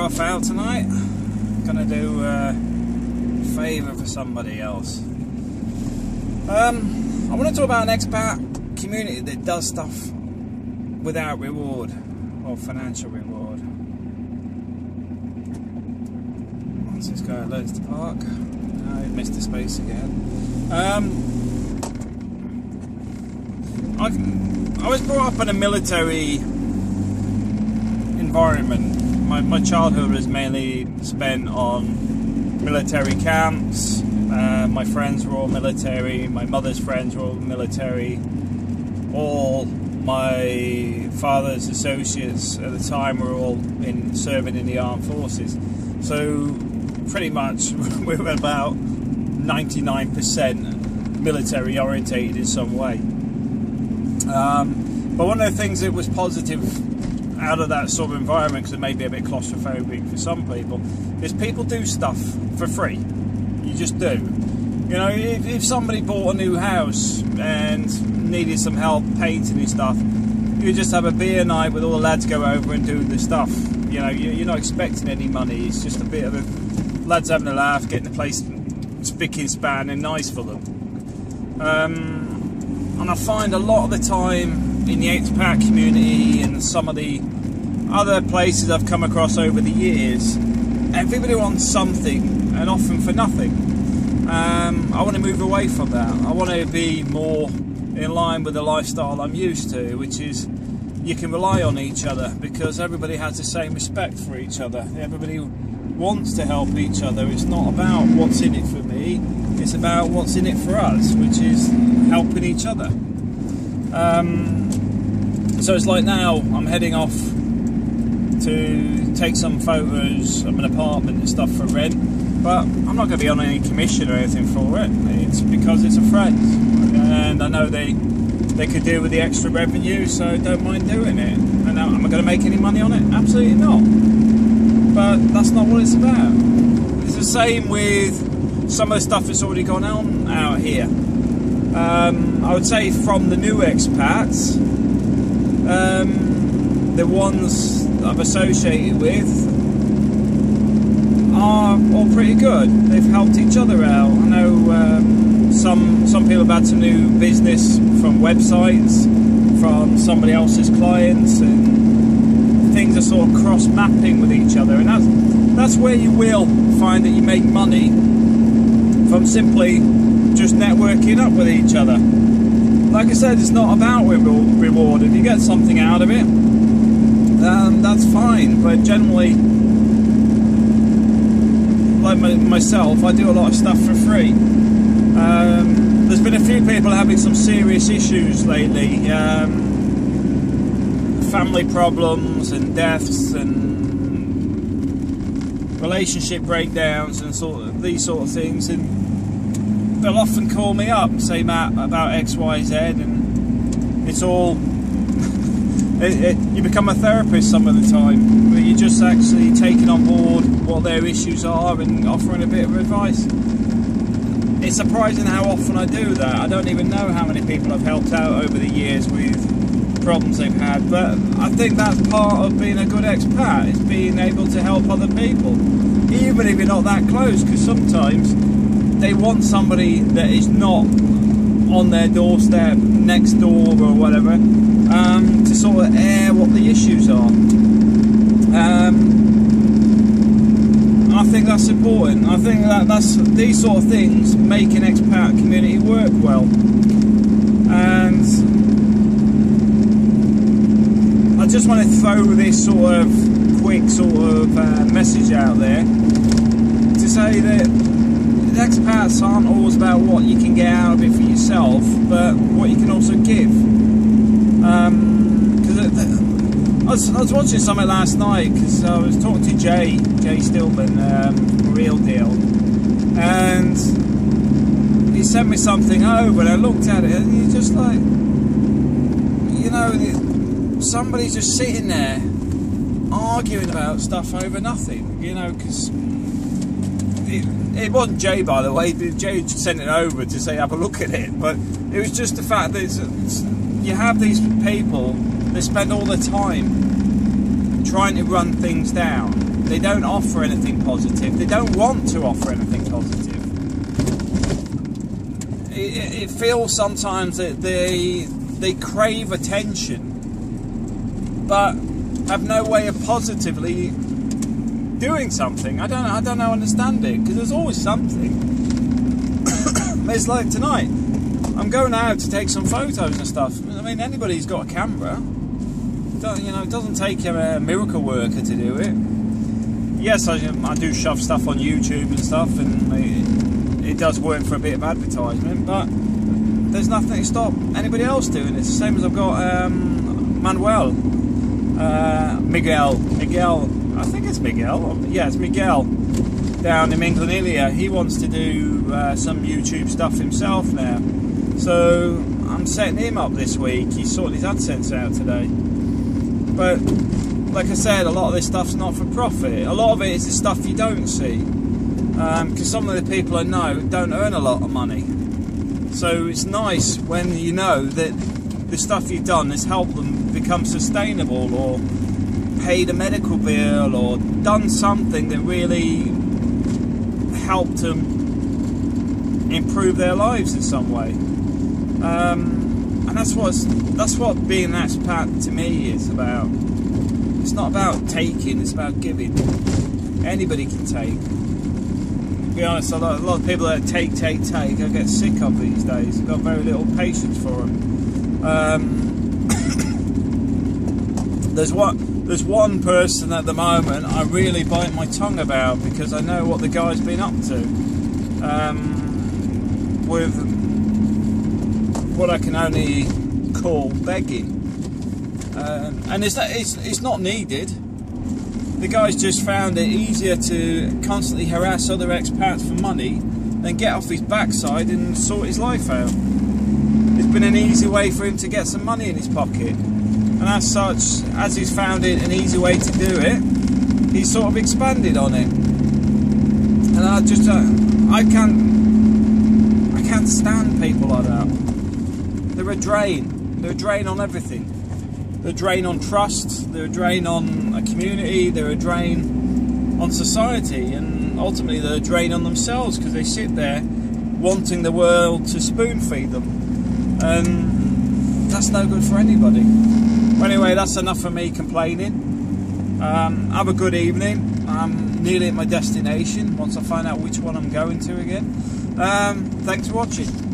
rough out tonight. Gonna do a favour for somebody else. I want to talk about an expat community that does stuff without reward or financial reward. Once this guy learns to park, I missed the space again. I was brought up in a military environment. My childhood was mainly spent on military camps. My friends were all military. My mother's friends were all military. All my father's associates at the time were all serving in the armed forces. So pretty much we were about 99% military orientated in some way. But one of the things that was positive out of that sort of environment, because it may be a bit claustrophobic for some people, is people do stuff for free. You just do. You know, if somebody bought a new house and needed some help painting and stuff, you just have a beer night with all the lads, go over and do the stuff. You know, you're not expecting any money. It's just a bit of a lads having a laugh, getting the place spick and span and nice for them. And I find a lot of the time in the expat community and some of the other places I've come across over the years, everybody wants something and often for nothing. I want to move away from that. I want to be more in line with the lifestyle I'm used to, which is you can rely on each other because everybody has the same respect for each other. Everybody wants to help each other. It's not about what's in it for me. It's about what's in it for us, which is helping each other. So it's like now I'm heading off to take some photos of an apartment and stuff for rent, but I'm not going to be on any commission or anything for it. It's because it's a friend, and I know they could deal with the extra revenue, so I don't mind doing it. And am I going to make any money on it? Absolutely not. But that's not what it's about. It's the same with some of the stuff that's already gone on out here. I would say from the new expats, the ones I've associated with are all pretty good. They've helped each other out. I know some people have had some new business from websites, from somebody else's clients, and things are sort of cross-mapping with each other. And that's where you will find that you make money, from simply just networking up with each other. Like I said, it's not about reward. If you get something out of it, that's fine. But generally, like myself, I do a lot of stuff for free. There's been a few people having some serious issues lately. Family problems and deaths and relationship breakdowns and these sort of things, and they'll often call me up and say, Matt, about XYZ, and it's all you become a therapist some of the time, but you're just actually taking on board what their issues are and offering a bit of advice. It's surprising how often I do that. I don't even know how many people I've helped out over the years with problems they've had, but I think that's part of being a good expat, is being able to help other people, even if you're not that close, because sometimes they want somebody that is not on their doorstep, next door or whatever, to sort of air what the issues are. And I think that's important. I think that's these sort of things make an expat community work well. And I just want to throw this sort of quick message out there to say that expats aren't always about what you can get out of it for yourself, but what you can also give. I was watching something last night because I was talking to Jay Stillman, Real Deal, and he sent me something over, and I looked at it, and you're just like, you know. Somebody's just sitting there arguing about stuff over nothing, you know, because it wasn't Jay, by the way. Jay sent it over to say have a look at it, but it was just the fact that you have these people that spend all their time trying to run things down, They don't offer anything positive. They don't want to offer anything positive. It feels sometimes that they crave attention, but have no way of positively doing something. I don't understand it, because there's always something. It's like tonight. I'm going out to take some photos and stuff. I mean, anybody who's got a camera, you know, it doesn't take a miracle worker to do it. Yes, I do shove stuff on YouTube and stuff, and it does work for a bit of advertisement, but there's nothing to stop anybody else doing it. It's the same as I've got Miguel, I think it's Miguel, or, yeah, it's Miguel, down in England Ilya. He wants to do some YouTube stuff himself now, so I'm setting him up this week. He's sorted his AdSense out today. But like I said, a lot of this stuff's not for profit. A lot of it is the stuff you don't see, because some of the people I know don't earn a lot of money. So it's nice when you know that the stuff you've done has helped them become sustainable, or paid a medical bill, or done something that really helped them improve their lives in some way. And that's what being an expat to me is about. It's not about taking, it's about giving. Anybody can take. To be honest, a lot of people that take, I get sick of these days. I've got very little patience for them. There's one person at the moment I really bite my tongue about, because I know what the guy's been up to. With what I can only call begging. And it's not needed. The guy's just found it easier to constantly harass other expats for money than get off his backside and sort his life out. It's been an easy way for him to get some money in his pocket. And as such, as he's found it an easy way to do it, he's sort of expanded on it. And I can't stand people like that. They're a drain. They're a drain on everything. They're a drain on trust, they're a drain on a community, they're a drain on society, and ultimately they're a drain on themselves, because they sit there wanting the world to spoon feed them. And that's no good for anybody. Well, anyway, that's enough for me complaining. Have a good evening. I'm nearly at my destination, once I find out which one I'm going to again. Thanks for watching.